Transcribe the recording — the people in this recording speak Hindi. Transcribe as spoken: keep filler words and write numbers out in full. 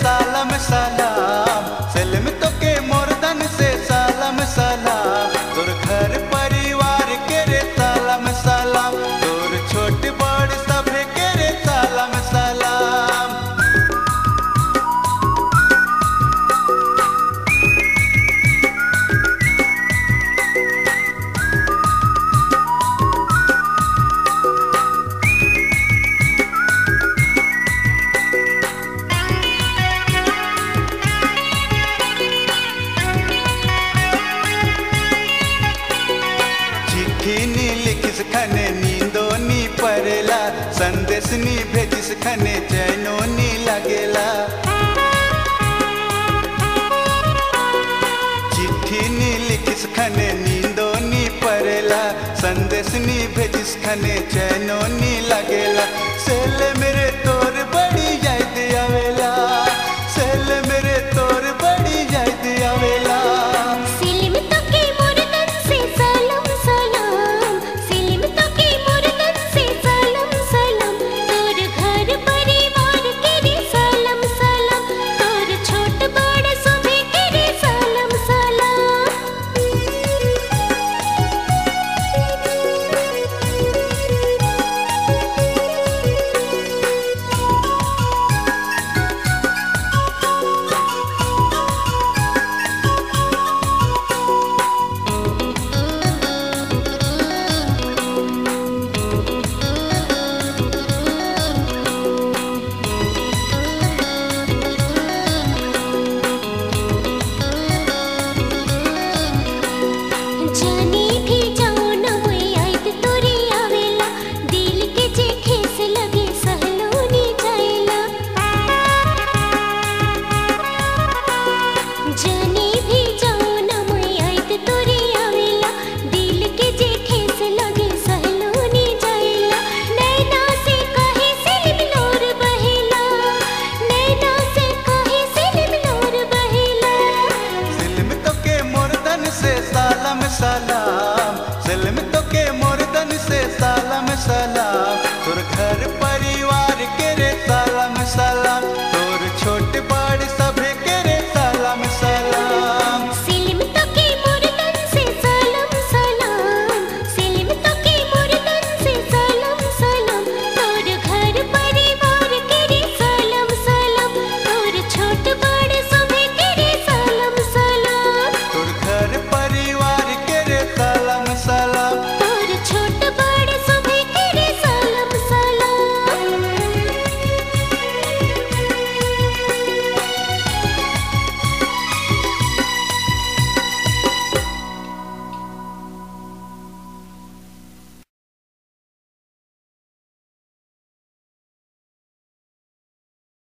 सलाम सलाम, सलम तो के मोरदन से सलाम सलाम, तोर घर परिवार के रे सलाम सलाम, तोर छोट बड़ सब के रे सलाम सलाम। चिट्ठी लिखिस खने नींदो नी परेला, संदेश नी भेजिस खने चैनो नी लगेला। चिट्ठी लिखिस खने नींदो नी परेला, संदेश नी भेजिस खने चैनो नी लगेला।